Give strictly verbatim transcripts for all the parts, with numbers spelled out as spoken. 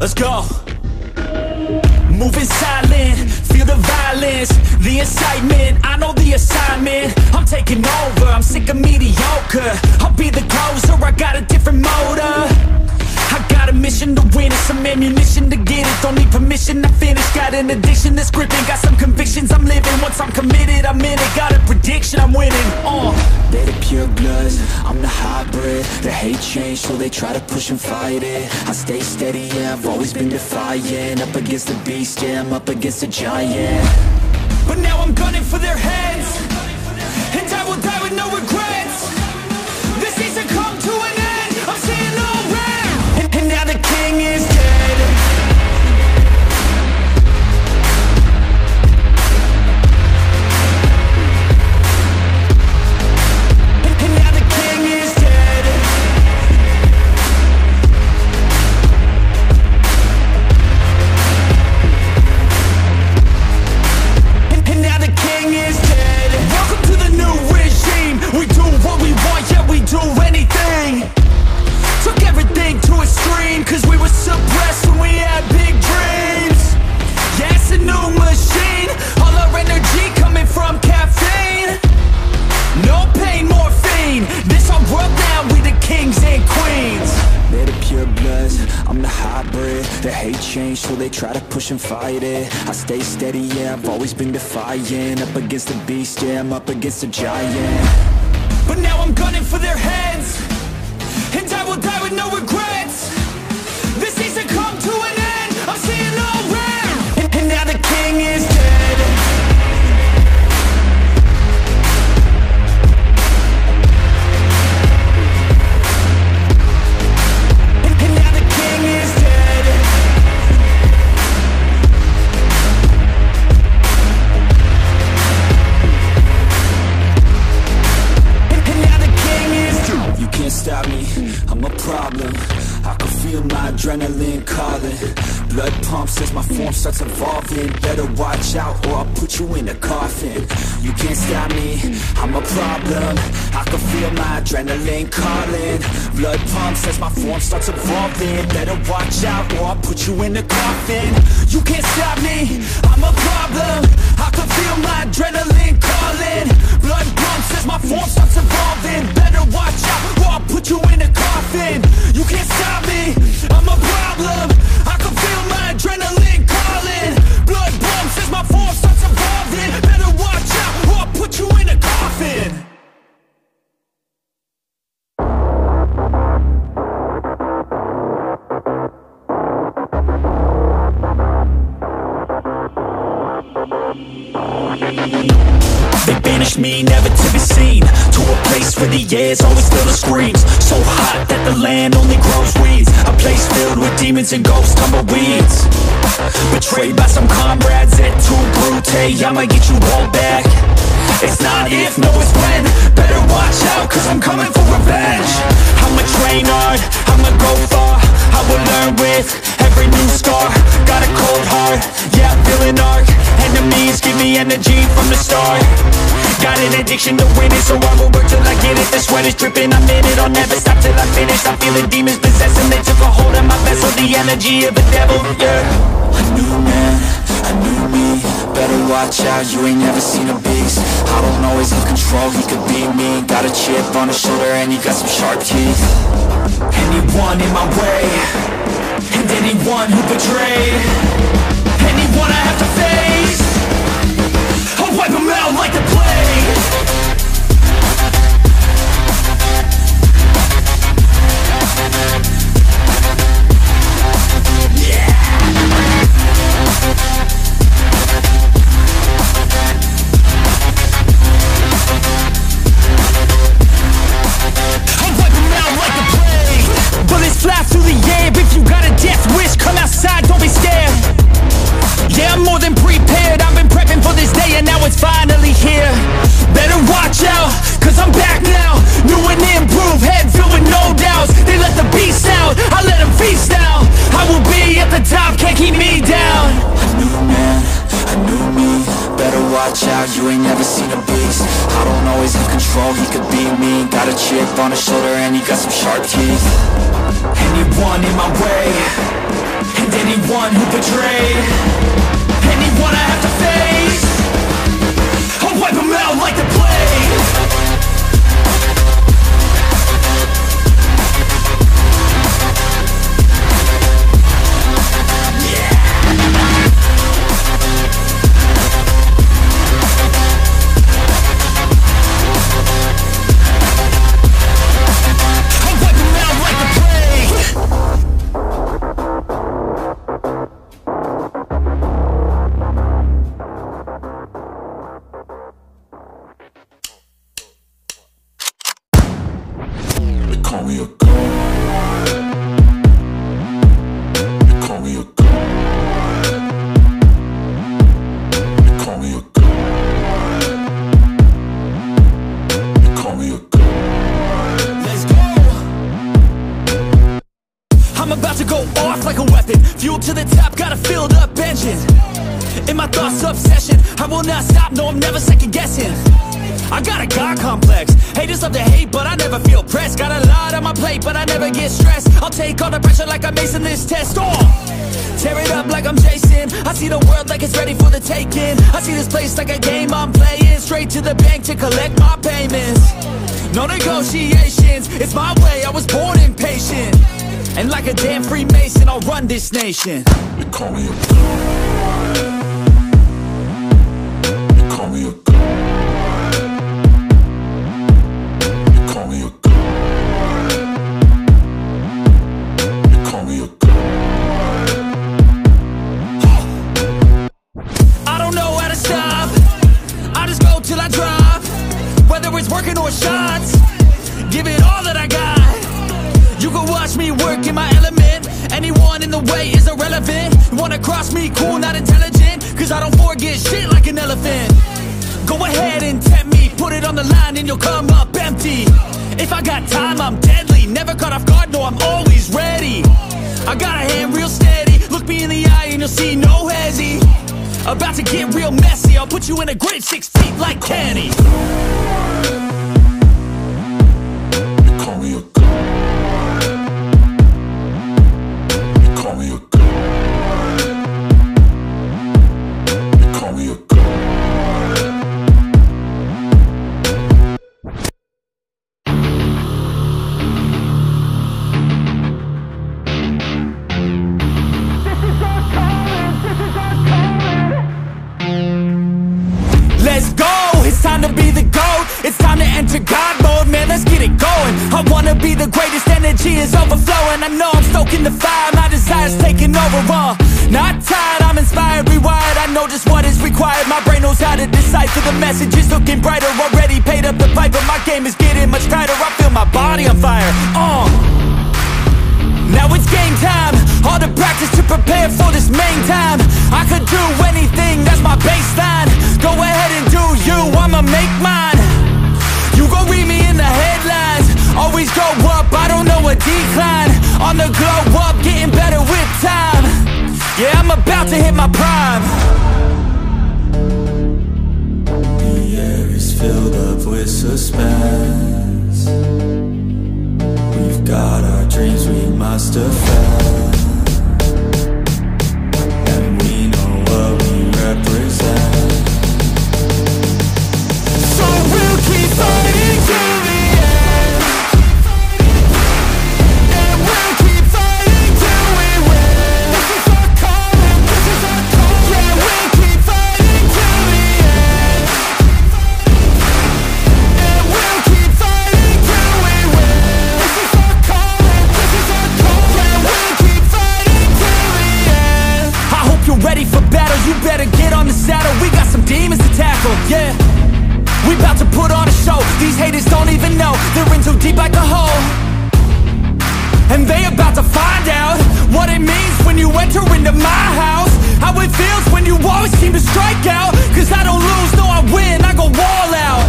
Let's go. Moving silent, feel the violence, the excitement, I know the assignment. I'm taking over, I'm sick of mediocre. I'll be the closer, I got a different motor. I got a mission to win it, some ammunition to get it. Don't need permission to finish, got an addiction that's gripping. Got some convictions I'm living, once I'm committed I'm in it. Got a prediction, I'm winning, uh They're the pure bloods, I'm the hybrid. They hate change, so they try to push and fight it. I stay steady, yeah, I've always been defiant. Up against the beast, yeah, I'm up against a giant. But now I'm gunning for their heads, and I will die with no regrets. This needs to come to an end, I'm seeing no red. And now the king is dead. And now the king is dead. And now the king is dead. Welcome to the new regime. We do what we want, yeah, we do anything. Took everything to extreme, cause we were suppressed when we had big dreams. Yeah, it's a new machine, all our energy coming from caffeine. No pain, morphine, this our world now, we the kings and queens. They're the pure bloods, I'm the hybrid. They hate change, so they try to push and fight it. I stay steady, yeah, I've always been defiant. Up against the beast, yeah, I'm up against a giant. But now I'm gunning for their heads, and I will die with no regrets. This needs to come to an end, I'm seeing no red. And, and now the king is dead. And, and now the king is dead. And, and now the king is dead. You can't stop me, I'm a problem. I can feel my adrenaline calling. Blood pumps as my form starts evolving. Better watch out or I'll put you in a coffin. You can't stop me, I'm a problem. I can feel my adrenaline calling. Blood pumps as my form starts evolving. Better watch out or I'll put you in a coffin. You can't stop me, I'm a problem. I can feel my adrenaline calling. Blood pumps as my form starts evolving. Better watch out or I'll put you in a coffin. You can't stop me, I'm a problem. I can feel my adrenaline calling. Blood pumps as my form starts evolving. Better watch out or I'll put you in a coffin. They banished me, never to be seen, to a place where the air's always filled with screams. So hot that the land only grows weeds. A place filled with demons and ghosts, tumbleweeds. Betrayed by some comrades at too brute. Hey, I'ma get you all back. It's not if, no it's when. Better watch out, cause I'm coming for revenge. I'ma train hard, I'ma go far. I will learn with every new scar. Got a cold heart, yeah, I'm feeling dark. Enemies give me energy from the start. Got an addiction to winning, so I will work till I get it. The sweat is dripping, I'm in it, I'll never stop till I finish. I'm feeling demons possessing, they took a hold of my vessel. The energy of a devil, yeah. A new man, a new me. Better watch out, you ain't never seen a beast. I don't always have control, he could beat me. Got a chip on his shoulder and he got some sharp teeth. Anyone in my way, and anyone who betrayed, anyone I have to face, I'll wipe them out like the plague. Fly through the air, if you got a death wish, come outside, don't be scared. Yeah, I'm more than prepared, I've been prepping for this day and now it's finally here. Better watch out, cause I'm back now. New and improved, head filled with no doubts. They let the beast out, I let them feast now. I will be at the top, can't keep me down. A new man, a new me. Better watch out, you ain't never seen a beast. I don't always have control, he could beat me. Got a chip on his shoulder and he got some sharp teeth. Anyone in my way, and anyone who betrayed, anyone I have to face, I'll wipe them out like the plague. This nation. They call me a god. They call me a god. They call me a god. They call me a god. I don't know how to stop. I just go till I drop. Whether it's working or shots, give it all that I got. You can watch me work in my element. Anyone in the way is irrelevant. You wanna cross me, cool, not intelligent, cause I don't forget shit like an elephant. Go ahead and tempt me, put it on the line and you'll come up empty. If I got time, I'm deadly. Never caught off guard, no, I'm always ready. I got a hand real steady. Look me in the eye and you'll see no hezzy. About to get real messy, I'll put you in a grid six feet like candy. They call me a god. I wanna be the greatest, energy is overflowing. I know I'm stoking the fire, my desire's taking over. uh, Not tired, I'm inspired, rewired. I know just what is required, my brain knows how to decipher. The message is looking brighter, already paid up the piper. My game is getting much tighter, I feel my body on fire. uh. Now it's game time, all the practice to prepare for this main time. I could do anything, that's my baseline. Go ahead and do you, I'ma make mine. You gon' read me in the headlines. Always go up, I don't know a decline. On the glow up, getting better with time. Yeah, I'm about to hit my prime. The air is filled up with suspense. We've got our dreams, we must have found. And we know what we represent. So we'll keep fighting till the end. And we'll keep fighting till we win. This is our calling, this is our calling. Yeah, we'll keep fighting till the end. And we'll keep fighting till we win. This is our calling, this is our calling. Yeah, we'll keep fighting till the end. I hope you're ready for battle, you better get on the saddle. We got some demons to tackle, yeah. We bout to put on a show, these haters don't even know. They're in too deep like a hole, and they about to find out what it means when you enter into my house. How it feels when you always seem to strike out. Cause I don't lose, no I win, I go all out.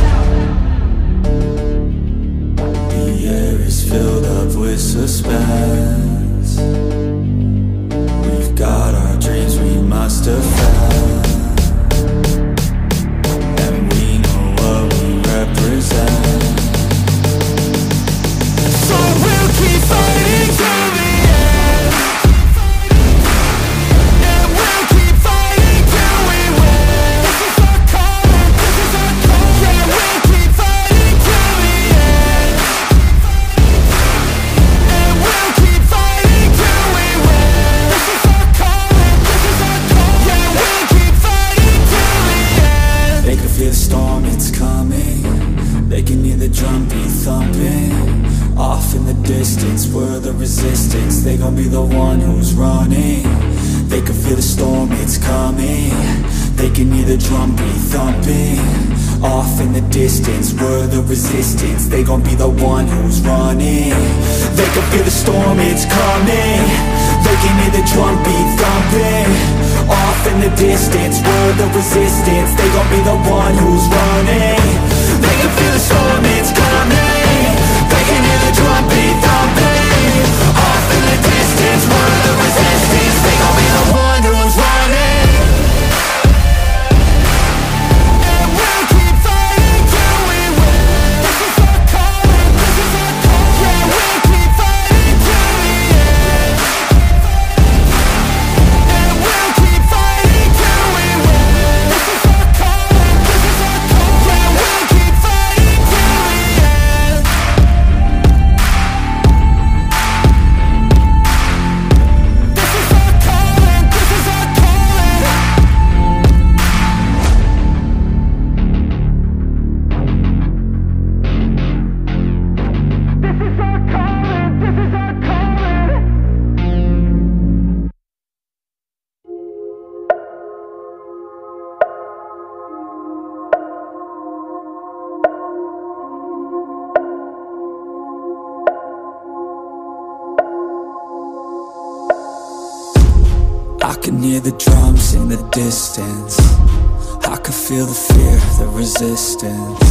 The air is filled up with suspense. We've got our dreams, we must have found. Represent. So we'll keep fighting till the end. it's coming. They can hear the drumbeat thumping. Off in the distance, we're the resistance. They gon' be the one who's running. They can feel the storm, it's coming. They can hear the drumbeat thumping. Off in the distance, we're the resistance. They gon' be the one who's running. They can feel the storm, it's coming. They can hear the drumbeat thumping. Off in the distance, we're the resistance. They gon' be the one who's running. They can feel the storm, it's coming. They can hear the drum beat thumping. Off in the distance, we're the resistance. They gon' be the one who's running. And we'll keep fighting till we win. This is our calling, this is our calling. Yeah, we'll keep fighting till the end. The drums in the distance, I could feel the fear, the resistance.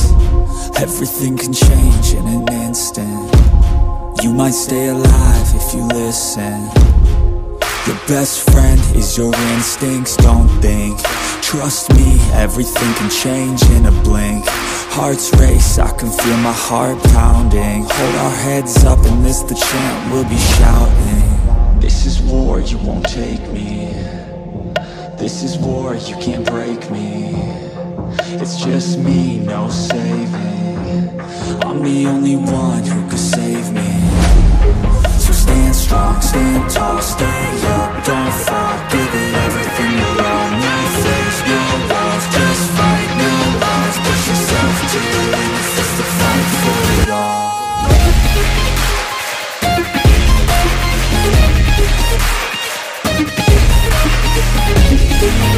Everything can change in an instant. You might stay alive if you listen. Your best friend is your instincts, don't think. Trust me, everything can change in a blink. Hearts race, I can feel my heart pounding. Hold our heads up and this the chant we'll be shouting. This is war, you won't take me. This is war, you can't break me. It's just me, no saving. I'm the only one who could save me. So stand strong, stand tall, stay up, don't fall. Give it everything you own. No fears, no walls, just fight, no lies. Push yourself to the limits, it's the fight for it all. We'll be right back.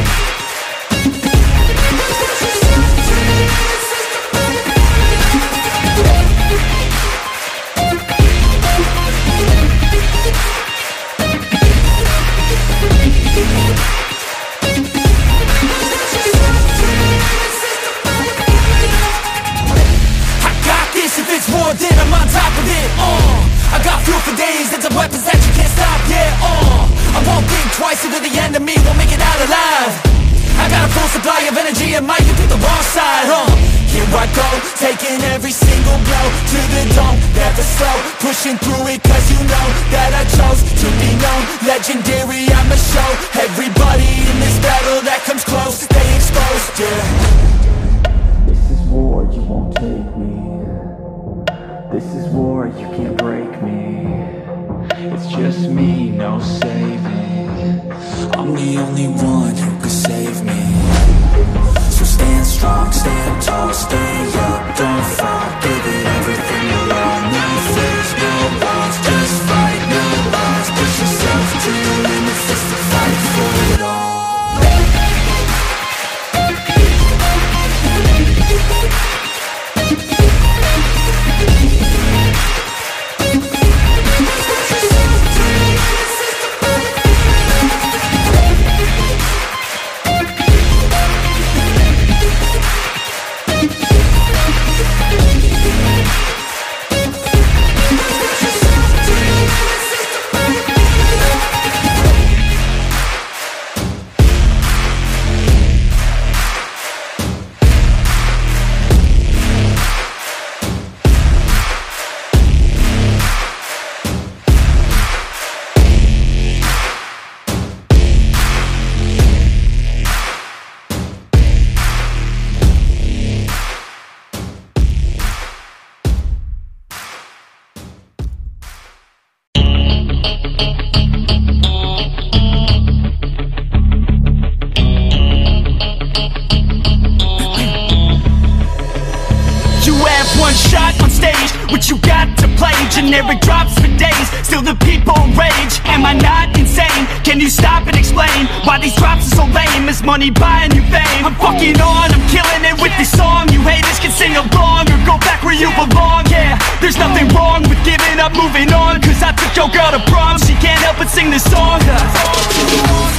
one shot on stage, what you got to play? Generic drops for days, still the people rage. Am I not insane? Can you stop and explain why these drops are so lame? Is money buying you fame? I'm fucking on, I'm killing it with this song. You haters can sing along or go back where you belong. Yeah, there's nothing wrong with giving up, moving on, cause I took your girl to prom, she can't help but sing this song.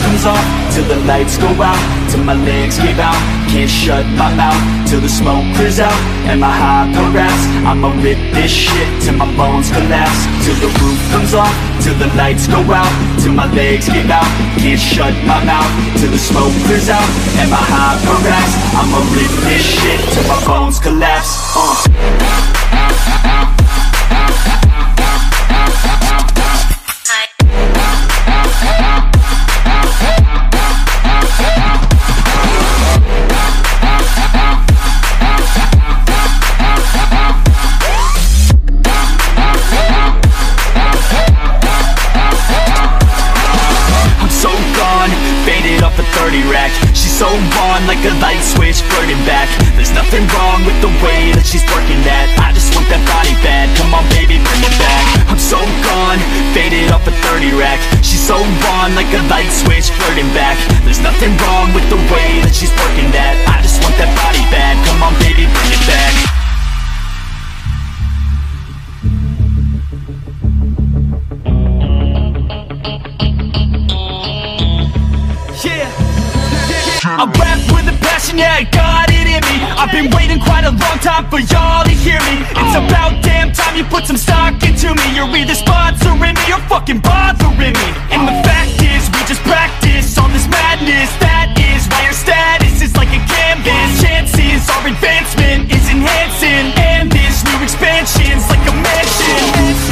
Comes off till the lights go out, till my legs give out, can't shut my mouth till the smoke clears out and my high progress. I'ma rip this shit till my bones collapse, till the roof comes off, till the lights go out, till my legs give out, can't shut my mouth till the smoke clears out and my high progress. I'ma rip this shit till my bones collapse. uh. She's so on like a light switch, flirting back. There's nothing wrong with the way that she's working that. I just want that body bad, come on baby, bring it back. I'm so gone, faded off a thirty rack. She's so on like a light switch, flirting back. There's nothing wrong with the way that she's working that. I just want that body bad, come on baby, bring it back. I rap with a passion, yeah, I got it in me. I've been waiting quite a long time for y'all to hear me. It's about damn time you put some stock into me. You're either sponsoring me or fucking bothering me. And the fact is, we just practice on this madness. That is why your status is like a canvas. Chances our advancement is enhancing, and this new expansion's like a mansion.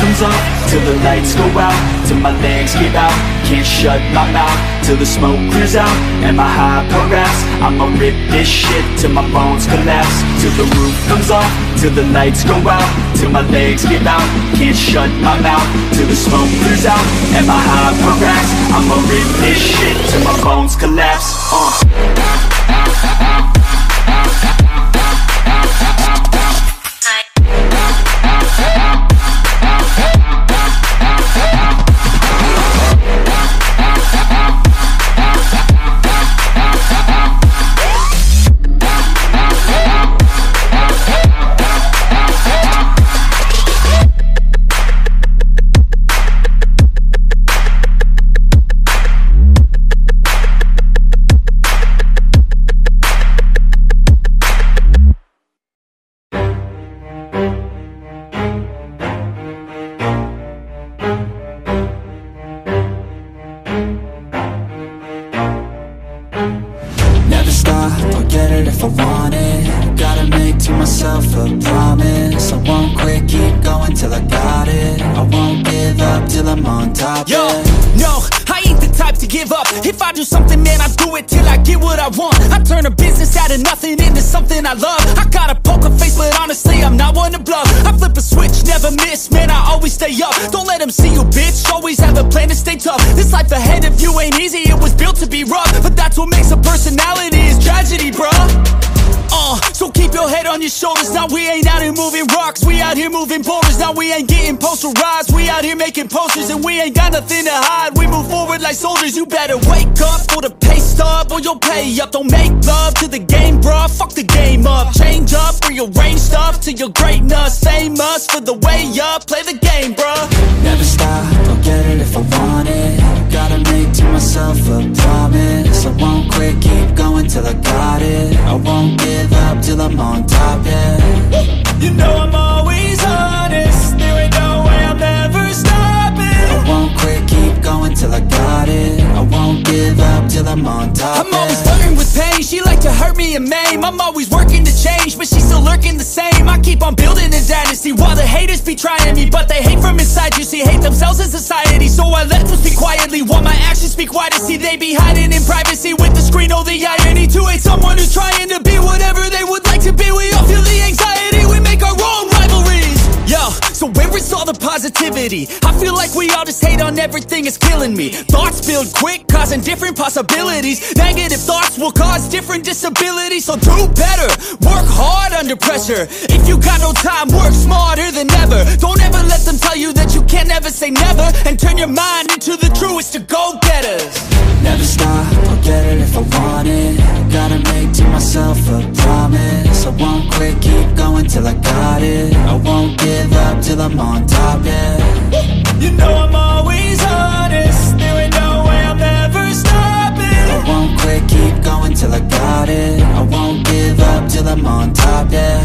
Comes off till the lights go out, till my legs give out, can't shut my mouth till the smoke clears out and my high progress. I'ma rip this shit till my bones collapse, till the roof comes off, till the lights go out, till my legs give out, can't shut my mouth till the smoke clears out and my high progress. I'ma rip this shit till my bones collapse. uh. Don't make love to the game, bruh, fuck the game up. Change up, rearrange stuff to your greatness. Famous for the way up, play the game, bruh. Never stop, I'll get it if I want it. Gotta make to myself a promise. I won't quit, keep going till I got it. I won't give up till I'm on top, yeah. You know I'm always honest, there ain't no way I'm ever stopping. I won't quit, keep going till I got it. I won't give up till I'm on top, I'm always flirting with pain, she like to hurt me and maim. I'm always working to change, but she's still lurking the same. I keep on building a dynasty while the haters be trying me, but they hate from inside, you see, hate themselves in society. So I let them speak quietly while my actions speak wider. See, they be hiding in privacy with the screen, oh the irony. To hate someone who's trying to be whatever they would like to be. We all feel the anxiety, we make our own rivalries. Yo, so where is all the positive? positivity. I feel like we all just hate on everything, it's killing me. Thoughts build quick, causing different possibilities. Negative thoughts will cause different disabilities. So do better, work hard under pressure. If you got no time, work smarter than ever. Don't ever let them tell you that you can't never say never, and turn your mind into the truest of go-getters. Never stop, I'll get it if I want it. Gotta make to myself a promise. I won't quit, keep going till I got it. I won't give up till I'm on top, yeah. You know I'm always honest, there ain't no way I'm ever stopping. I won't quit, keep going till I got it. I won't give up till I'm on top, yeah.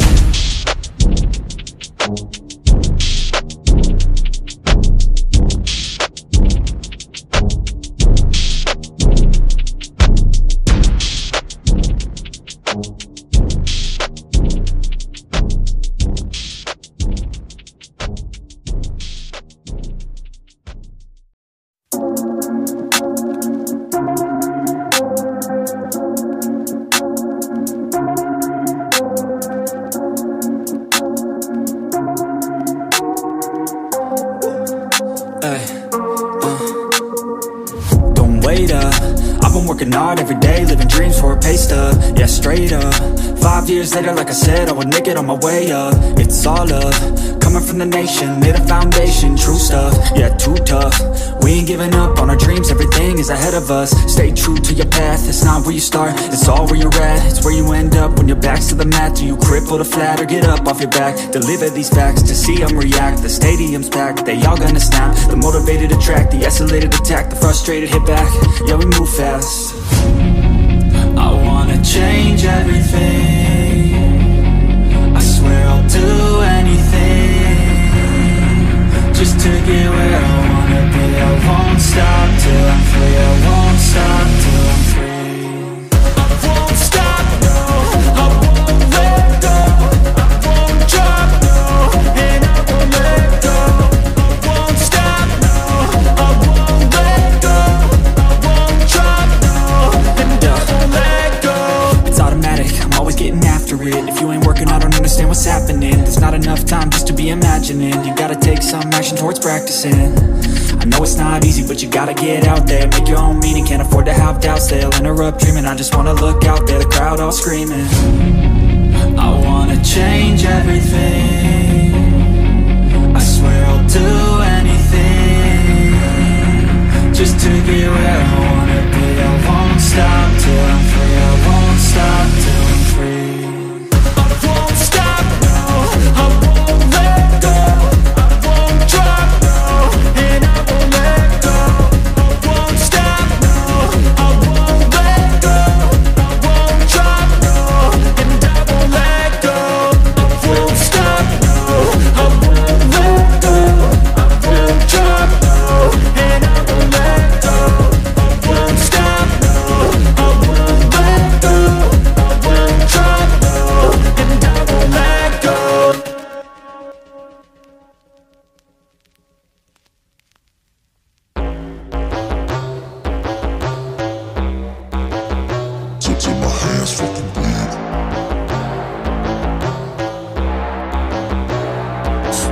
Years later, like I said, I would make it on my way up. It's all up, coming from the nation, made a foundation, true stuff, yeah, too tough. We ain't giving up on our dreams, everything is ahead of us. Stay true to your path, it's not where you start, it's all where you're at. It's where you end up when your back's to the mat. Do you cripple to flat or get up off your back? Deliver these facts to see them react. The stadium's packed, they all gonna snap. The motivated attract, the isolated attack, the frustrated hit back, yeah, we move fast. I wanna change everything, do anything just to get where I wanna be. I won't stop till I'm free. I won't stop till I'm free. I won't stop, no. I won't let go. I won't drop, no. And I won't let go. I won't stop, no. I won't let go. I won't drop, no. And I won't let go. It's automatic, I'm always getting after it. If you ain't working, I don't understand what's happening. There's not enough time just to be imagining. You gotta take some action towards practicing. I know it's not easy, but you gotta get out there. Make your own meaning, can't afford to have doubts. They'll interrupt dreaming, I just wanna look out there. The crowd all screaming, I wanna change everything. I swear I'll do anything just to get where I wanna be. I won't stop till I'm free. I won't stop till I'm free. I won't stop, I won't.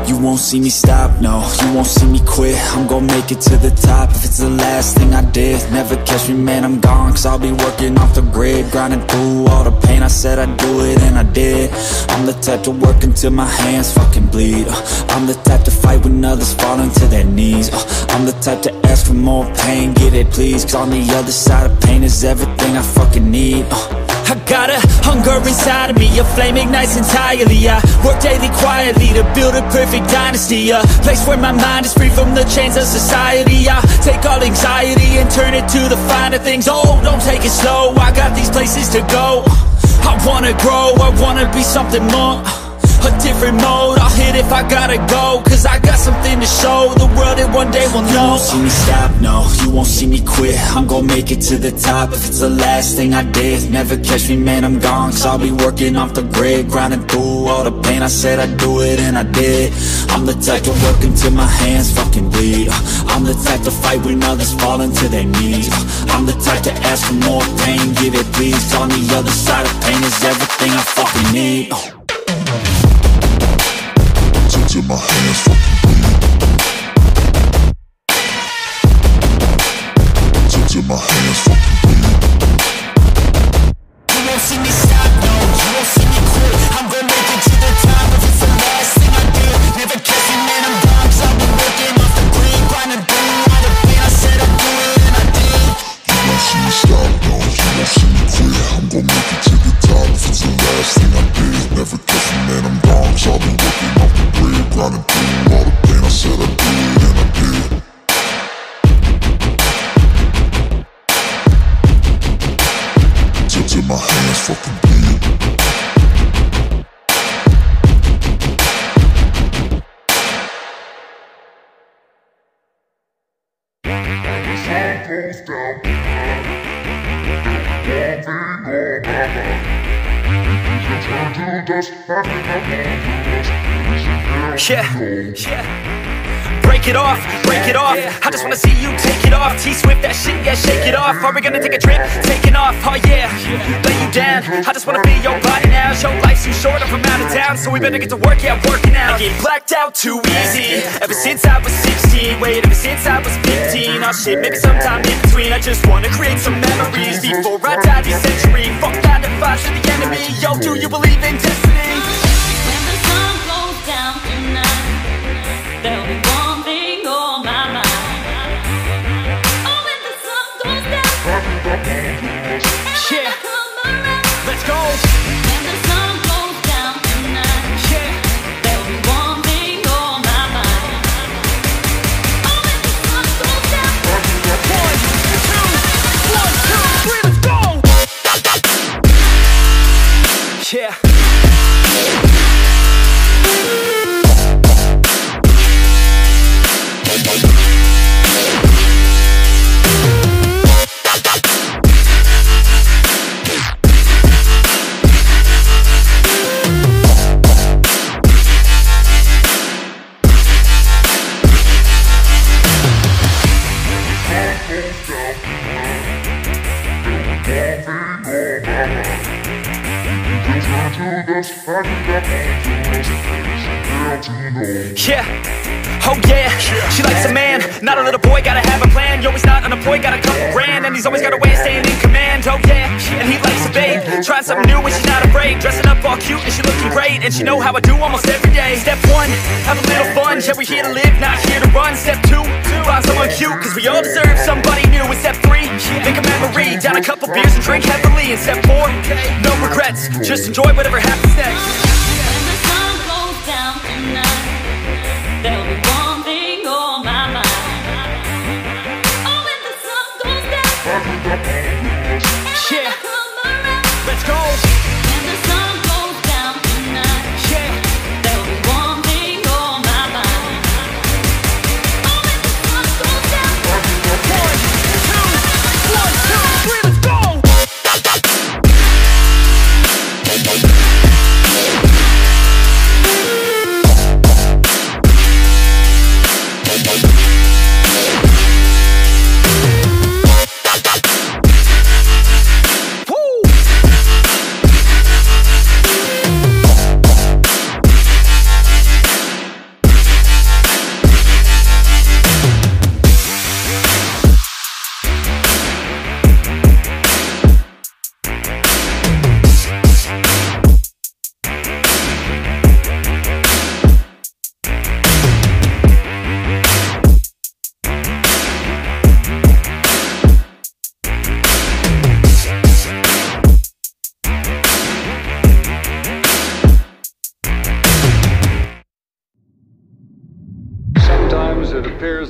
You won't see me stop, no, you won't see me quit. I'm gon' make it to the top if it's the last thing I did. Never catch me, man, I'm gone, cause I'll be working off the grid. Grinding through all the pain, I said I'd do it and I did. I'm the type to work until my hands fucking bleed. uh, I'm the type to fight when others fall into their knees. uh, I'm the type to ask for more pain, get it please. Cause on the other side of pain is everything I fucking need. uh, I got a hunger inside of me, a flame ignites entirely. I work daily quietly to build a perfect dynasty, a place where my mind is free from the chains of society. I take all anxiety and turn it to the finer things. Oh, don't take it slow, I got these places to go. I wanna grow, I wanna be something more, a different mode. I'll hit if I gotta go, cause I got something to show the world that one day will know. You won't see me stop, no, you won't see me quit. I'm gon' make it to the top if it's the last thing I did. Never catch me, man, I'm gone, cause I'll be working off the grid. Grinding through all the pain, I said I'd do it and I did. I'm the type to work until my hands fucking bleed. I'm the type to fight when others fall into their knees. I'm the type to ask for more pain, give it please. Cause on the other side of pain is everything I fucking need. Till my hands fucking bleed. times I've been working off the grid, grinding through all the pain I said I did, and I did. Tilted my hands fucking dead. I was almost down to earth, don't be all my life. Yeah, yeah. Break it off, break it off. I just wanna see you take it off. T-Swift, that shit, yeah, shake it off. Are we gonna take a trip? Taking off, oh yeah. Lay you down, I just wanna be your body now. Your life's too short, I'm from out of town, so we better get to work, yeah, working out. I get blacked out too easy, ever since I was sixteen. Wait, ever since I was fifteen. Oh shit, maybe sometime in between. I just wanna create some memories before I die this century. Fuck that advice of the enemy. Yo, do you believe in destiny? When the sun goes down tonight, there'll be one thing on my mind. Oh, when the sun goes down, yeah, let's go. When the sun goes down tonight, yeah, there'll be one thing on my mind. Oh, when the sun goes down, one, two, one, two, three, let's go. Yeah. Yeah, oh yeah, she likes a man, not a little boy, gotta have a plan. Yo, he's not unemployed, got a couple grand, and he's always got a way of staying in command. Oh yeah, and he likes a babe, trying something new and she's not afraid. Dressing up all cute and she looking great, and she know how I do almost every day. Step one, have a little fun, yeah, we here to live, not here to run. Step two, find someone cute, cause we all deserve somebody new. And step three, make a memory, down a couple beers and drink heavily. And step four, no regrets, just enjoy whatever happens next. There'll be one thing on my mind. Oh, when the sun goes down, yeah, I come around. Let's go. When the sun goes down tonight, yeah, there'll be one thing on my mind. Oh, when the sun goes down, one, two, one, two, three, let's go.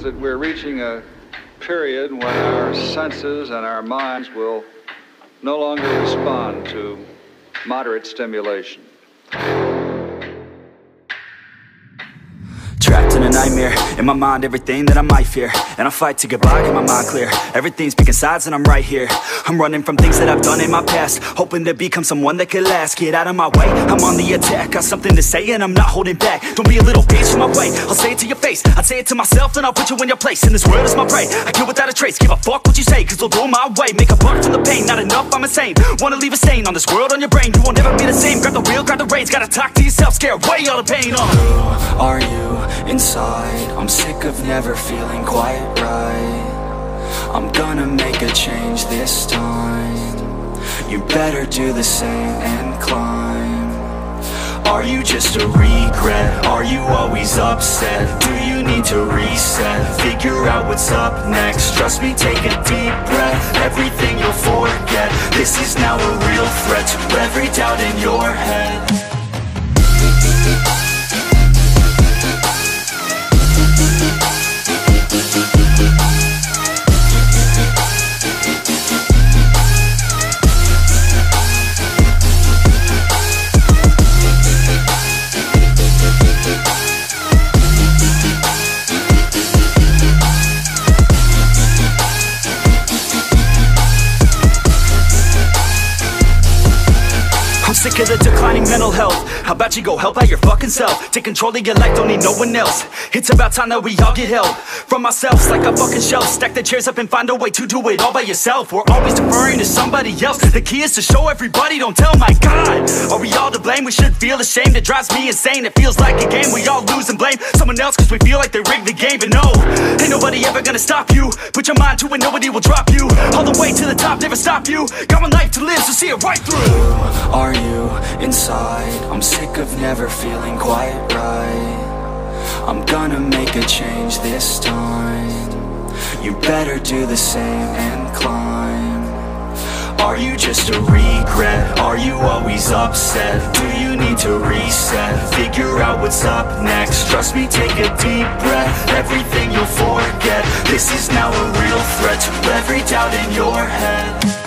That we're reaching a period when our senses and our minds will no longer respond to moderate stimulation. Trapped in a nightmare, in my mind everything that I might fear. And I fight to get by, get my mind clear. Everything's picking sides and I'm right here. I'm running from things that I've done in my past, hoping to become someone that could last. Get out of my way, I'm on the attack. Got something to say and I'm not holding back. Don't be a little bitch for my way, I'll say it to your face. I'd say it to myself then I'll put you in your place. And this world is my prey, I kill without a trace. Give a fuck what you say, cause they'll go my way. Make a buck from the pain, not enough, I'm insane. Wanna leave a stain on this world, on your brain. You won't ever be the same, grab the wheel, grab the reins. Gotta talk to yourself, scare away all the pain. uh. Who are you? Inside, I'm sick of never feeling quite right. I'm gonna make a change this time. You better do the same and climb. Are you just a regret? Are you always upset? Do you need to reset? Figure out what's up next. Trust me, take a deep breath. Everything you'll forget. This is now a real threat to every doubt in your head. How about you go help out your fucking self? Take control of your life, don't need no one else. It's about time that we all get help from ourselves, like a fucking shelf. Stack the chairs up and find a way to do it all by yourself. We're always deferring to somebody else. The key is to show everybody, don't tell, my God. Are we all to blame? We should feel ashamed. It drives me insane. It feels like a game. We all lose and blame someone else cause we feel like they rigged the game. But no, ain't nobody ever gonna stop you. Put your mind to it, nobody will drop you. All the way to the top, never stop you. Got one life to live, so see it right through. Who are you inside? I'm sick of never feeling quite right. I'm gonna make a change this time. You better do the same and climb. Are you just a regret? Are you always upset? Do you need to reset? Figure out what's up next. Trust me, take a deep breath. Everything you'll forget. This is now a real threat to every doubt in your head.